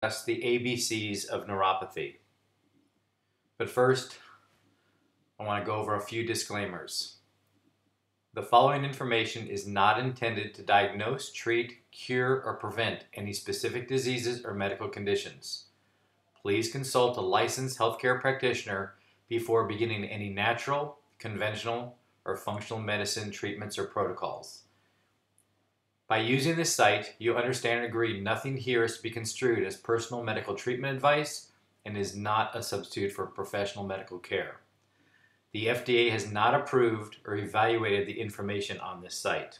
That's the ABCs of neuropathy. But first, I want to go over a few disclaimers. The following information is not intended to diagnose, treat, cure, or prevent any specific diseases or medical conditions. Please consult a licensed healthcare practitioner before beginning any natural, conventional, or functional medicine treatments or protocols. By using this site, you understand and agree nothing here is to be construed as personal medical treatment advice and is not a substitute for professional medical care. The FDA has not approved or evaluated the information on this site.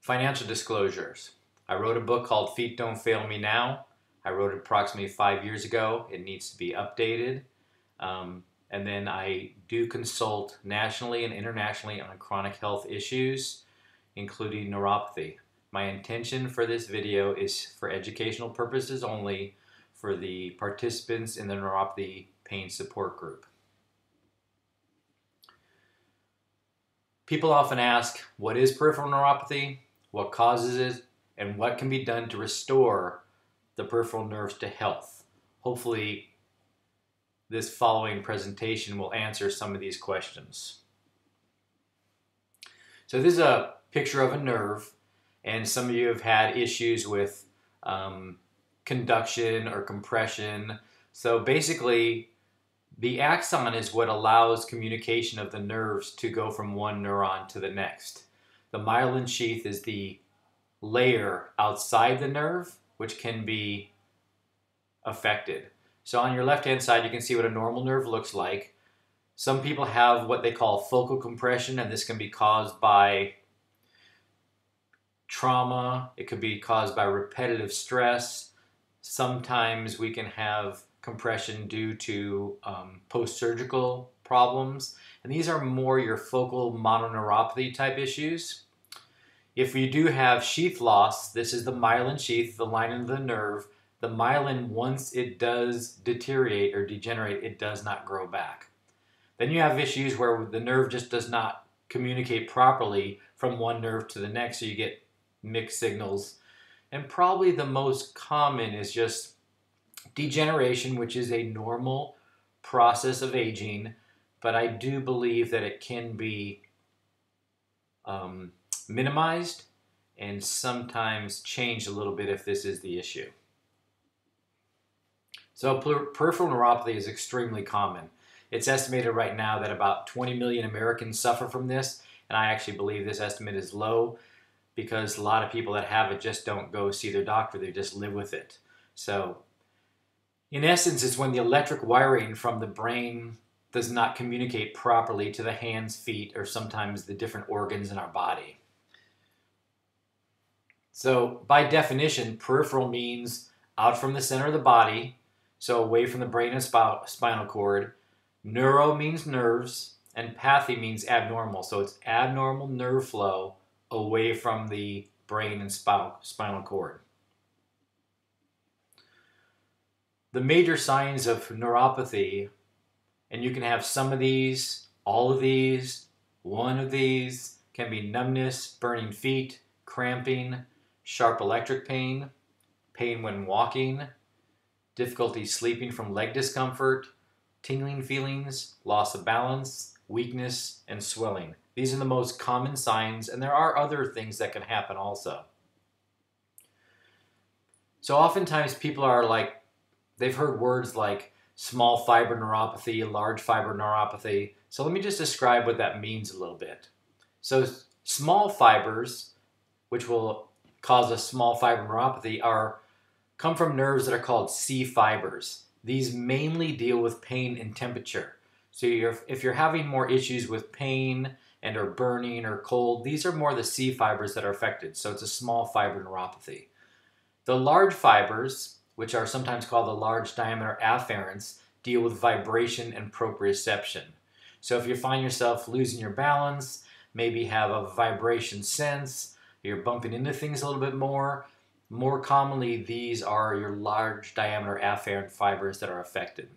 Financial disclosures. I wrote a book called Feet Don't Fail Me Now. I wrote it approximately 5 years ago. It needs to be updated. And then I do consult nationally and internationally on chronic health issues, including neuropathy. My intention for this video is for educational purposes only for the participants in the neuropathy pain support group. People often ask, what is peripheral neuropathy, what causes it, and what can be done to restore the peripheral nerves to health? Hopefully, this following presentation will answer some of these questions. So this is a picture of a nerve, and some of you have had issues with conduction or compression. So basically, the axon is what allows communication of the nerves to go from one neuron to the next. The myelin sheath is the layer outside the nerve, which can be affected. So on your left-hand side, you can see what a normal nerve looks like. Some people have what they call focal compression, and this can be caused by trauma. It could be caused by repetitive stress. Sometimes we can have compression due to post-surgical problems. And these are more your focal mononeuropathy type issues. If you do have sheath loss, this is the myelin sheath, the lining of the nerve. The myelin, once it does deteriorate or degenerate, it does not grow back. Then you have issues where the nerve just does not communicate properly from one nerve to the next, so you get mixed signals. And probably the most common is just degeneration, which is a normal process of aging, but I do believe that it can be minimized and sometimes changed a little bit if this is the issue. So peripheral neuropathy is extremely common. It's estimated right now that about 20 million Americans suffer from this, and I actually believe this estimate is low because a lot of people that have it just don't go see their doctor, they just live with it. So in essence, it's when the electric wiring from the brain does not communicate properly to the hands, feet, or sometimes the different organs in our body. So by definition, peripheral means out from the center of the body, so away from the brain and spinal cord. Neuro means nerves, and pathy means abnormal, so it's abnormal nerve flow away from the brain and spinal cord. The major signs of neuropathy, and you can have some of these, all of these, one of these, can be numbness, burning feet, cramping, sharp electric pain, pain when walking, difficulty sleeping from leg discomfort, tingling feelings, loss of balance, weakness, and swelling. These are the most common signs, and there are other things that can happen also. So oftentimes people are like, they've heard words like small fiber neuropathy, large fiber neuropathy. So let me just describe what that means a little bit. So small fibers, which will cause a small fiber neuropathy, come from nerves that are called C fibers. These mainly deal with pain and temperature. So if you're having more issues with pain and or burning or cold, these are more the C fibers that are affected. So it's a small fiber neuropathy. The large fibers, which are sometimes called the large diameter afferents, deal with vibration and proprioception. So if you find yourself losing your balance, maybe have a vibration sense, you're bumping into things a little bit more commonly these are your large diameter afferent fibers that are affected.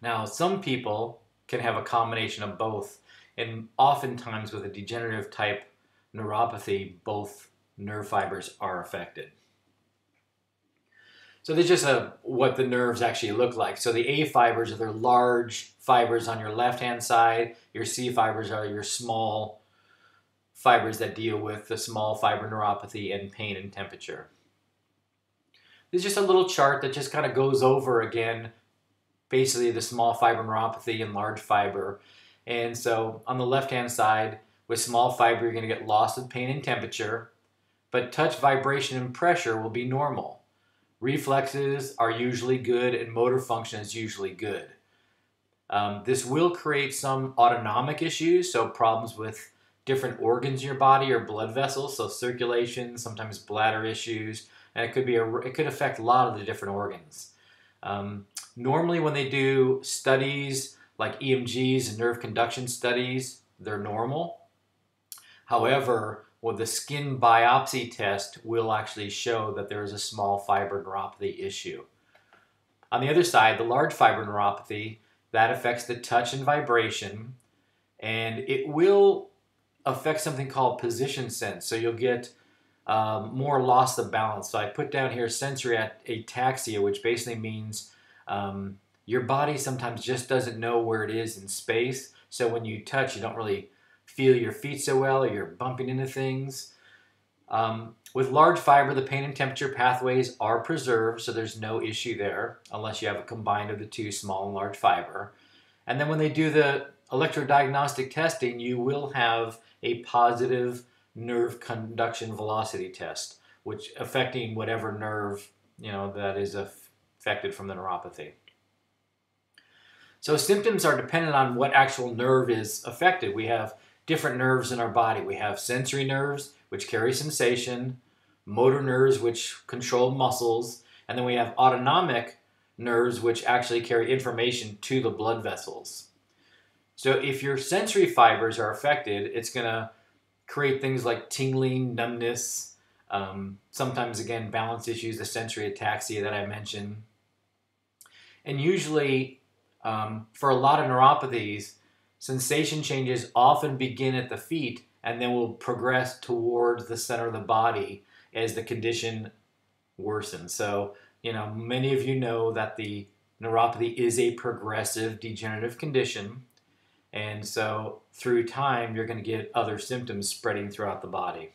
Now some people can have a combination of both, and oftentimes with a degenerative type neuropathy, both nerve fibers are affected. So there's just what the nerves actually look like. So the A fibers are the large fibers on your left-hand side. Your C fibers are your small fibers that deal with the small fiber neuropathy and pain and temperature. There's just a little chart that just kind of goes over again, basically the small fiber neuropathy and large fiber. And so on the left-hand side, with small fiber, you're going to get loss of pain and temperature, but touch, vibration, and pressure will be normal. Reflexes are usually good and motor function is usually good. This will create some autonomic issues, so problems with different organs in your body or blood vessels, so circulation, sometimes bladder issues, and it could affect a lot of the different organs. Normally when they do studies like EMGs and nerve conduction studies, they're normal. However, well, the skin biopsy test will actually show that there is a small fiber neuropathy issue. On the other side, the large fiber neuropathy, that affects the touch and vibration, and it will affect something called position sense. So you'll get more loss of balance. So I put down here sensory ataxia, which basically means your body sometimes just doesn't know where it is in space. So when you touch, you don't really feel your feet so well, or you're bumping into things. With large fiber, the pain and temperature pathways are preserved, so there's no issue there, unless you have a combined of the two, small and large fiber. And then when they do the electrodiagnostic testing, you will have a positive nerve conduction velocity test, which affecting whatever nerve, you know, that is affected from the neuropathy. So symptoms are dependent on what actual nerve is affected. We have different nerves in our body. We have sensory nerves, which carry sensation, motor nerves, which control muscles, and then we have autonomic nerves, which actually carry information to the blood vessels. So if your sensory fibers are affected, it's going to create things like tingling, numbness, sometimes, again, balance issues, the sensory ataxia that I mentioned. And usually, for a lot of neuropathies, sensation changes often begin at the feet and then will progress towards the center of the body as the condition worsens. So, you know, many of you know that the neuropathy is a progressive degenerative condition. And so through time, you're going to get other symptoms spreading throughout the body.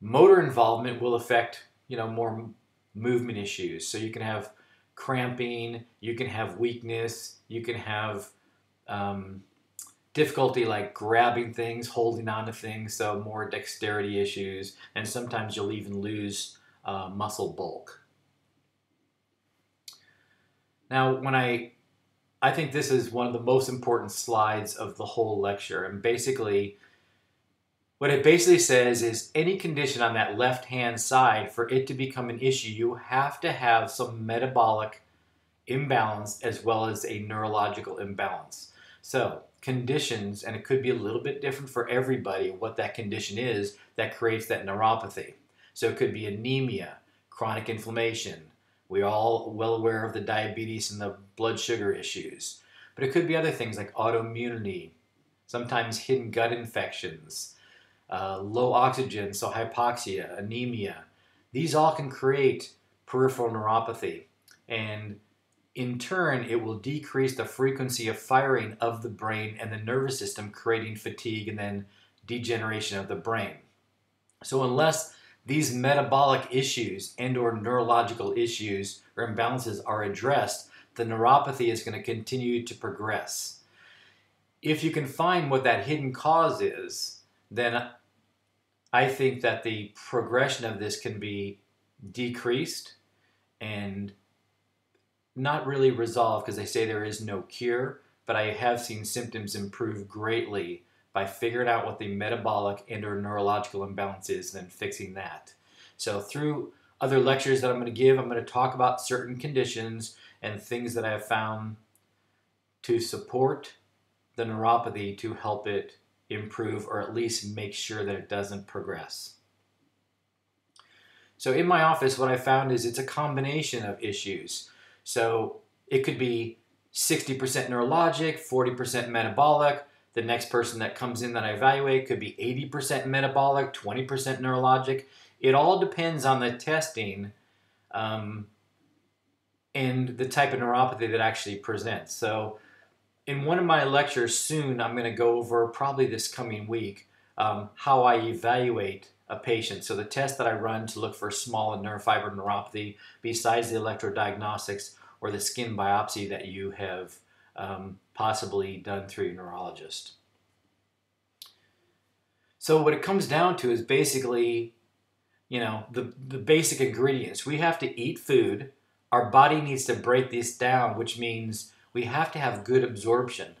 Motor involvement will affect, you know, more movement issues. So you can have cramping, you can have weakness, you can have difficulty like grabbing things, holding on to things, so more dexterity issues, and sometimes you'll even lose muscle bulk. Now, when I think this is one of the most important slides of the whole lecture, and basically what it basically says is any condition on that left-hand side, for it to become an issue, you have to have some metabolic imbalance as well as a neurological imbalance. So conditions, and it could be a little bit different for everybody what that condition is that creates that neuropathy. So it could be anemia, chronic inflammation. We're all well aware of the diabetes and the blood sugar issues. But it could be other things like autoimmunity, sometimes hidden gut infections, low oxygen, so hypoxia, anemia. These all can create peripheral neuropathy, and in turn it will decrease the frequency of firing of the brain and the nervous system, creating fatigue and then degeneration of the brain. So unless these metabolic issues and or neurological issues or imbalances are addressed, the neuropathy is going to continue to progress. If you can find what that hidden cause is, then I think that the progression of this can be decreased and not really resolved, because they say there is no cure, but I have seen symptoms improve greatly by figuring out what the metabolic and or neurological imbalance is and then fixing that. So through other lectures that I'm going to give, I'm going to talk about certain conditions and things that I have found to support the neuropathy to help it improve, or at least make sure that it doesn't progress. So in my office, what I found is it's a combination of issues. So it could be 60% neurologic, 40% metabolic. The next person that comes in that I evaluate could be 80% metabolic, 20% neurologic. It all depends on the testing and the type of neuropathy that actually presents. So in one of my lectures soon, I'm going to go over, probably this coming week, how I evaluate a patient. So the test that I run to look for small and neurofiber neuropathy, besides the electrodiagnostics or the skin biopsy that you have possibly done through your neurologist. So what it comes down to is basically, you know, the basic ingredients. We have to eat food. Our body needs to break this down, which means we have to have good absorption.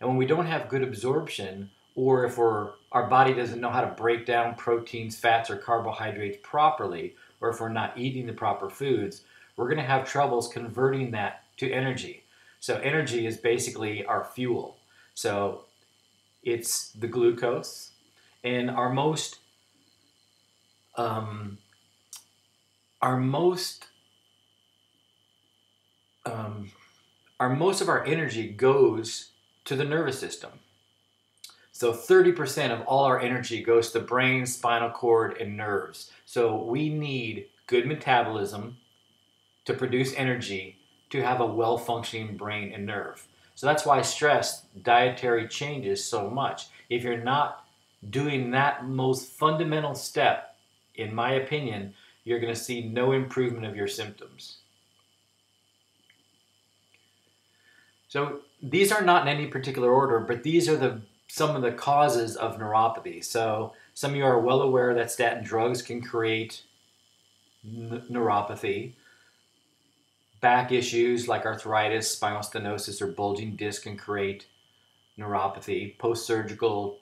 And when we don't have good absorption, or if our body doesn't know how to break down proteins, fats, or carbohydrates properly, or if we're not eating the proper foods, we're going to have troubles converting that to energy. So energy is basically our fuel. So it's the glucose, and most of our energy goes to the nervous system. So 30% of all our energy goes to the brain, spinal cord, and nerves. So we need good metabolism to produce energy to have a well-functioning brain and nerve. So that's why I stress dietary changes so much. If you're not doing that most fundamental step, in my opinion, you're going to see no improvement of your symptoms. So these are not in any particular order, but these are some of the causes of neuropathy. So some of you are well aware that statin drugs can create neuropathy. Back issues like arthritis, spinal stenosis, or bulging disc can create neuropathy. Post-surgical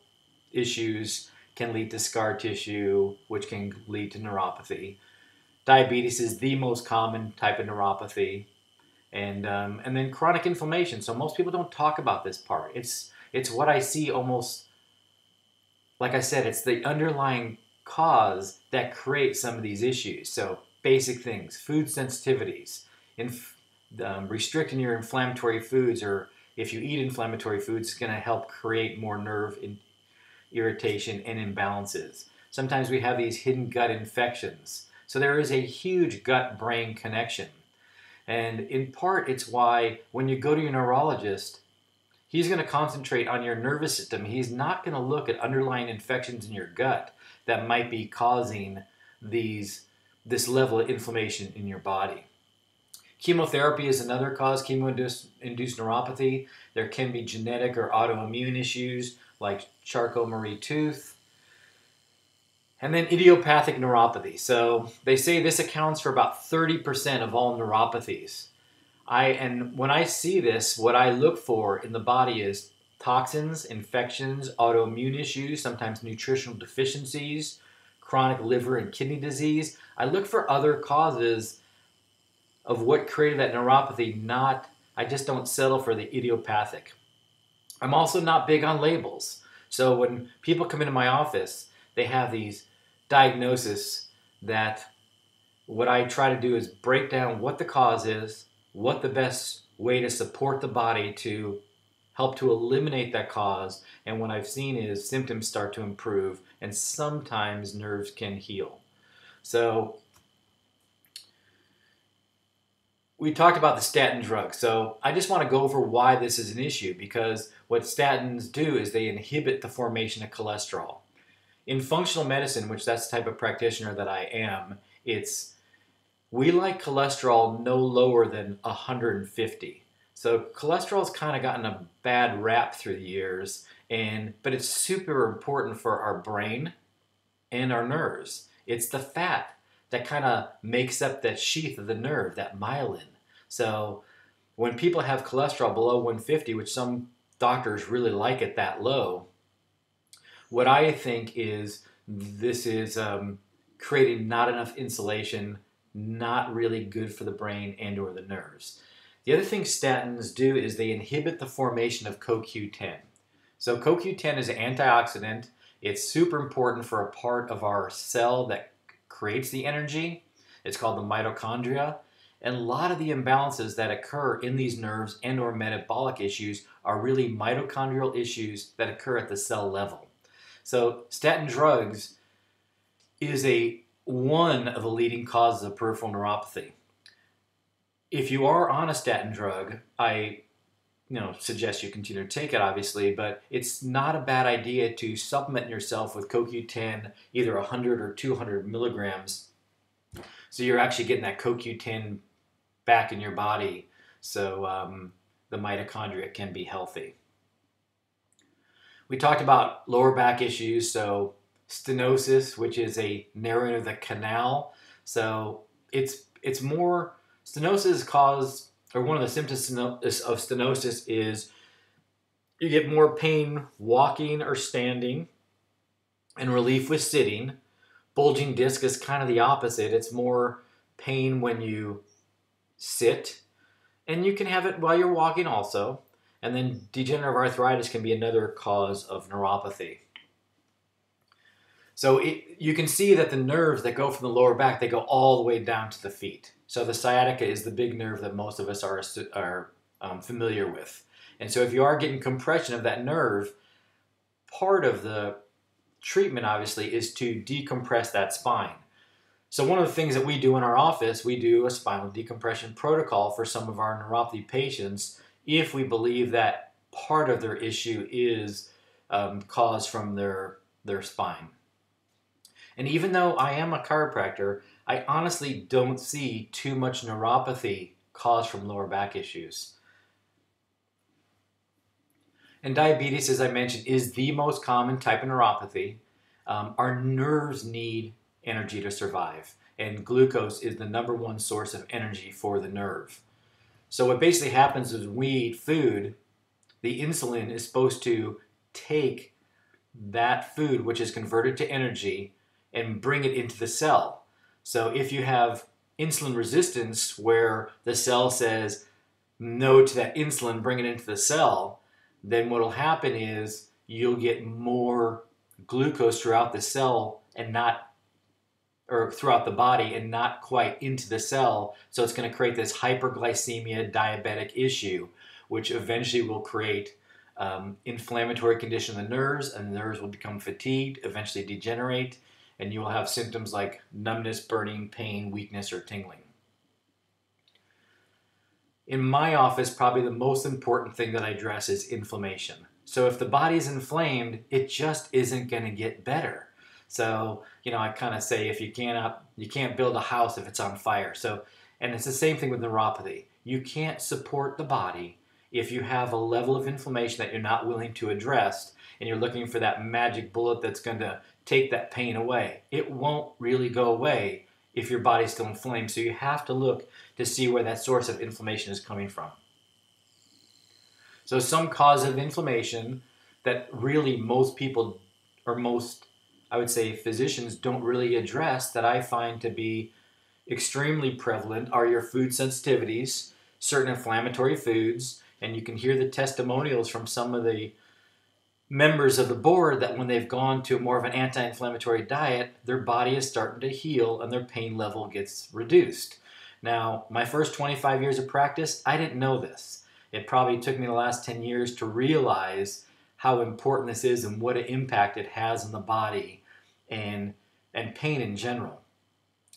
issues can lead to scar tissue, which can lead to neuropathy. Diabetes is the most common type of neuropathy. And then chronic inflammation. So most people don't talk about this part. It's what I see almost, like I said, it's the underlying cause that creates some of these issues. So basic things, food sensitivities, restricting your inflammatory foods, or if you eat inflammatory foods, it's going to help create more nerve irritation and imbalances. Sometimes we have these hidden gut infections. So there is a huge gut-brain connection. And in part, it's why when you go to your neurologist, he's going to concentrate on your nervous system. He's not going to look at underlying infections in your gut that might be causing this level of inflammation in your body. Chemotherapy is another cause, chemo-induced neuropathy. There can be genetic or autoimmune issues like Charcot-Marie-Tooth. And then idiopathic neuropathy. So they say this accounts for about 30% of all neuropathies. And when I see this, what I look for in the body is toxins, infections, autoimmune issues, sometimes nutritional deficiencies, chronic liver and kidney disease. I look for other causes of what created that neuropathy, I just don't settle for the idiopathic. I'm also not big on labels. So when people come into my office, they have these diagnoses that what I try to do is break down what the cause is, what the best way to support the body to help to eliminate that cause. And what I've seen is symptoms start to improve, and sometimes nerves can heal. So we talked about the statin drug. So I just want to go over why this is an issue, because what statins do is they inhibit the formation of cholesterol. In functional medicine, which that's the type of practitioner that I am, we like cholesterol no lower than 150. So cholesterol's kind of gotten a bad rap through the years, but it's super important for our brain and our nerves. It's the fat that kind of makes up that sheath of the nerve, that myelin. So when people have cholesterol below 150, which some doctors really like it that low, what I think is this is creating not enough insulation, not really good for the brain and or the nerves. The other thing statins do is they inhibit the formation of CoQ10. So CoQ10 is an antioxidant. It's super important for a part of our cell that creates the energy. It's called the mitochondria. And a lot of the imbalances that occur in these nerves and or metabolic issues are really mitochondrial issues that occur at the cell level. So statin drugs is a one of the leading causes of peripheral neuropathy. If you are on a statin drug, I suggest you continue to take it, obviously, but it's not a bad idea to supplement yourself with CoQ10, either 100 or 200 milligrams, so you're actually getting that CoQ10 back in your body, so the mitochondria can be healthy. We talked about lower back issues, so stenosis, which is a narrowing of the canal. So it's more, stenosis is caused, or one of the symptoms of stenosis is you get more pain walking or standing and relief with sitting. Bulging disc is kind of the opposite. It's more pain when you sit, and you can have it while you're walking also. And then degenerative arthritis can be another cause of neuropathy. So you can see that the nerves that go from the lower back, they go all the way down to the feet. So the sciatica is the big nerve that most of us are familiar with. And so if you are getting compression of that nerve, part of the treatment, obviously, is to decompress that spine. So one of the things that we do in our office, we do a spinal decompression protocol for some of our neuropathy patients if we believe that part of their issue is caused from their spine. And even though I am a chiropractor, I honestly don't see too much neuropathy caused from lower back issues. And diabetes, as I mentioned, is the most common type of neuropathy. Our nerves need energy to survive, and glucose is the #1 source of energy for the nerve. So what basically happens is when we eat food, the insulin is supposed to take that food, which is converted to energy, and bring it into the cell. So if you have insulin resistance where the cell says no to that insulin, bring it into the cell, then what will happen is you'll get more glucose throughout the cell and throughout the body and not quite into the cell, so it's going to create this hyperglycemia diabetic issue, which eventually will create inflammatory condition of the nerves, and the nerves will become fatigued, eventually degenerate, and you will have symptoms like numbness, burning, pain, weakness, or tingling. In my office, probably the most important thing that I address is inflammation. So if the body is inflamed, it just isn't going to get better. So, I kind of say you can't build a house if it's on fire. So, and it's the same thing with neuropathy. You can't support the body if you have a level of inflammation that you're not willing to address, and you're looking for that magic bullet that's going to take that pain away. It won't really go away if your body's still inflamed. So you have to look to see where that source of inflammation is coming from. So some cause of inflammation that really most people, or most, I would say, physicians don't really address, that I find to be extremely prevalent, are your food sensitivities, certain inflammatory foods, and you can hear the testimonials from some of the members of the board that when they've gone to more of an anti-inflammatory diet, their body is starting to heal and their pain level gets reduced. Now, my first 25 years of practice, I didn't know this. It probably took me the last 10 years to realize how important this is and what an impact it has on the body and pain in general.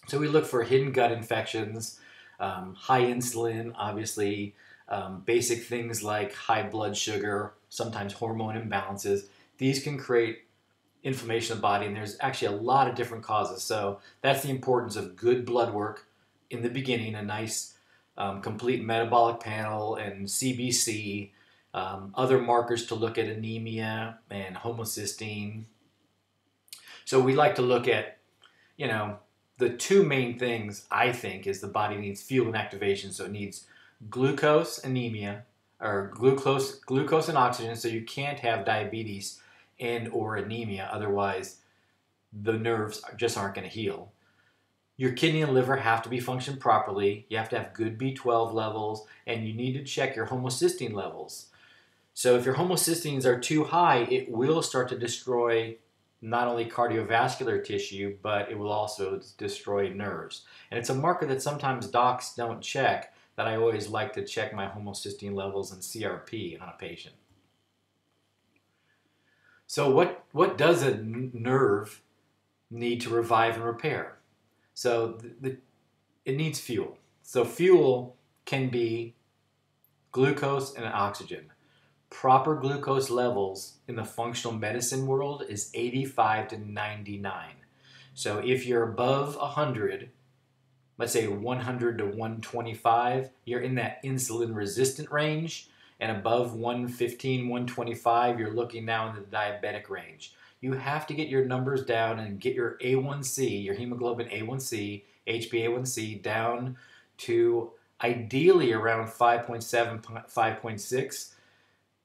So we look for hidden gut infections, high insulin, obviously, basic things like high blood sugar, sometimes hormone imbalances. These can create inflammation in the body, and there's actually a lot of different causes. So that's the importance of good blood work in the beginning, a nice complete metabolic panel and CBC, other markers to look at anemia and homocysteine. So we like to look at, the two main things I think is the body needs fuel and activation. So it needs glucose and oxygen. So you can't have diabetes and or anemia. Otherwise, the nerves just aren't going to heal. Your kidney and liver have to be functioned properly. You have to have good B12 levels, and you need to check your homocysteine levels. So if your homocysteines are too high, it will start to destroy not only cardiovascular tissue, but it will also destroy nerves. And it's a marker that sometimes docs don't check, that I always like to check my homocysteine levels and CRP on a patient. So what does a nerve need to revive and repair? So it needs fuel. So fuel can be glucose and oxygen. Proper glucose levels in the functional medicine world is 85 to 99. So if you're above 100, let's say 100 to 125, you're in that insulin resistant range, and above 115, 125, you're looking now in the diabetic range. You have to get your numbers down and get your A1C, your hemoglobin A1C, HbA1C down to ideally around 5.7, 5.6.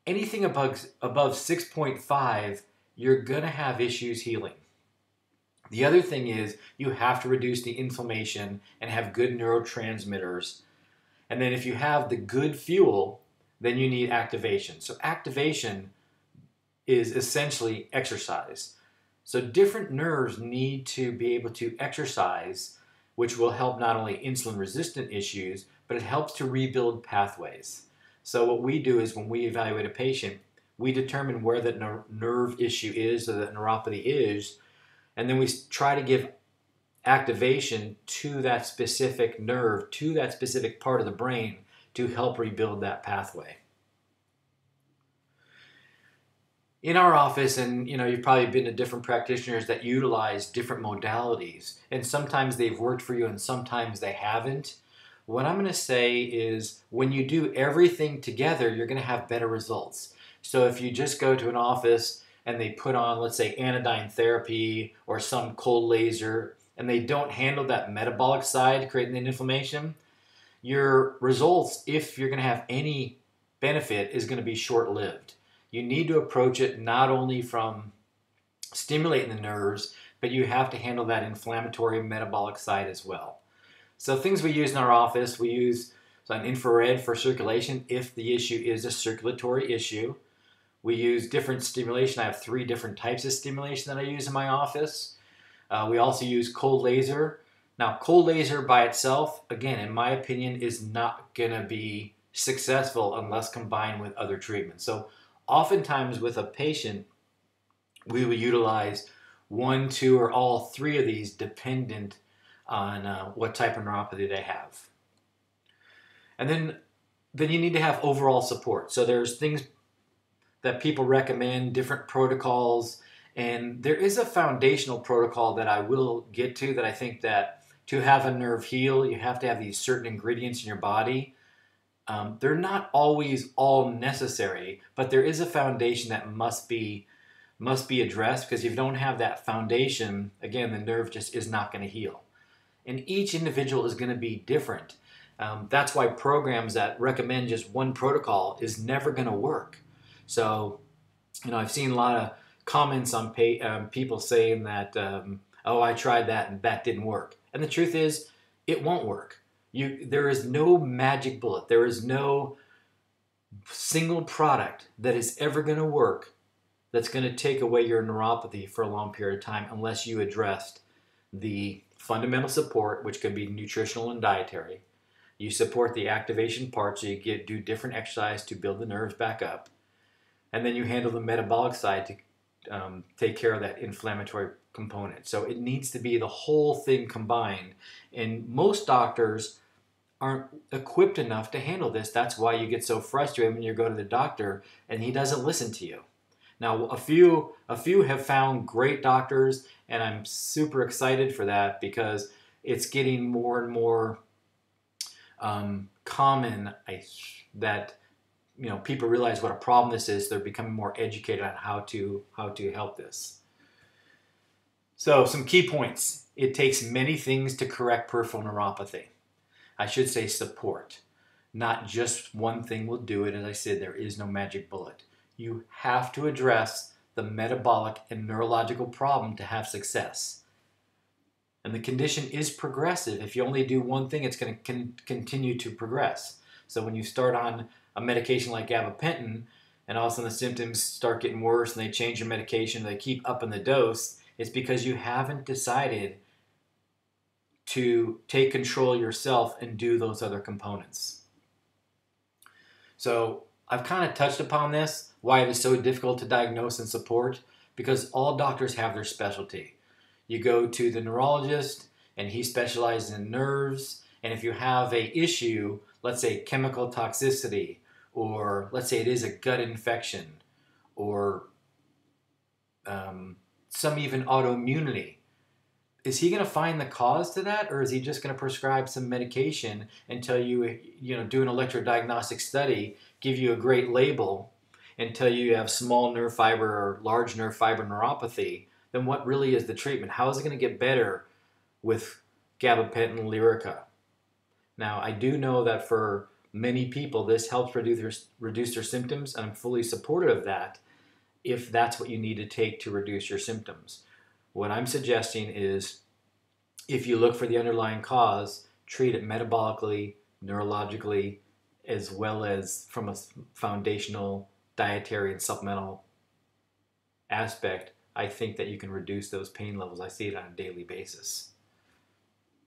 Anything above 6.5, you're going to have issues healing. The other thing is you have to reduce the inflammation and have good neurotransmitters. And then if you have the good fuel, then you need activation. So activation is essentially exercise. So different nerves need to be able to exercise, which will help not only insulin-resistant issues, but it helps to rebuild pathways. So what we do is when we evaluate a patient, we determine where that nerve issue is or that neuropathy is, and then we try to give activation to that specific nerve, to that specific part of the brain to help rebuild that pathway. In our office, and you've probably been to different practitioners that utilize different modalities, and sometimes they've worked for you and sometimes they haven't. What I'm going to say is when you do everything together, you're going to have better results. So if you just go to an office and they put on, let's say, anodyne therapy or some cold laser, and they don't handle that metabolic side, creating an inflammation, your results, if you're going to have any benefit, is going to be short-lived. You need to approach it not only from stimulating the nerves, but you have to handle that inflammatory metabolic side as well. So things we use in our office, we use an infrared for circulation if the issue is a circulatory issue. We use different stimulation. I have 3 different types of stimulation that I use in my office. We also use cold laser. Now, cold laser by itself, again, in my opinion, is not going to be successful unless combined with other treatments. So oftentimes with a patient, we will utilize 1, 2, or all 3 of these dependent on what type of neuropathy they have. And then you need to have overall support. So there's things that people recommend, different protocols, and there is a foundational protocol that I will get to that I think that to have a nerve heal, you have to have these certain ingredients in your body. They're not always all necessary, but there is a foundation that must be addressed, because if you don't have that foundation, again, the nerve just is not going to heal. And each individual is going to be different. That's why programs that recommend just one protocol is never going to work. So, I've seen a lot of comments on people saying that, oh, I tried that and that didn't work. And the truth is, it won't work. There is no magic bullet. There is no single product that is ever going to work that's going to take away your neuropathy for a long period of time unless you addressed the fundamental support, which could be nutritional and dietary. You support the activation part, so you do different exercise to build the nerves back up. And then you handle the metabolic side to take care of that inflammatory component. So it needs to be the whole thing combined. And most doctors aren't equipped enough to handle this. That's why you get so frustrated when you go to the doctor and he doesn't listen to you. Now, a few have found great doctors, and I'm super excited for that because it's getting more and more common that people realize what a problem this is. They're becoming more educated on how to help this. So some key points. It takes many things to correct peripheral neuropathy. I should say support. Not just one thing will do it. As I said, there is no magic bullet. You have to address the metabolic and neurological problem to have success. And the condition is progressive. If you only do one thing, it's going to continue to progress. So when you start on a medication like gabapentin, and all of a sudden the symptoms start getting worse and they change your medication, they keep upping the dose, it's because you haven't decided to take control yourself and do those other components. So I've kind of touched upon this, why it is so difficult to diagnose and support, because all doctors have their specialty. You go to the neurologist and he specializes in nerves. And if you have a issue, let's say chemical toxicity, or let's say it is a gut infection, or some even autoimmunity, is he going to find the cause to that, or is he just going to prescribe some medication and tell you, do an electrodiagnostic study, give you a great label, and tell you have small nerve fiber or large nerve fiber neuropathy? Then what really is the treatment? How is it going to get better with gabapentin Lyrica? Now, I do know that for many people, this helps reduce their symptoms, and I'm fully supportive of that if that's what you need to take to reduce your symptoms. What I'm suggesting is, if you look for the underlying cause, treat it metabolically, neurologically, as well as from a foundational dietary and supplemental aspect. I think that you can reduce those pain levels. I see it on a daily basis.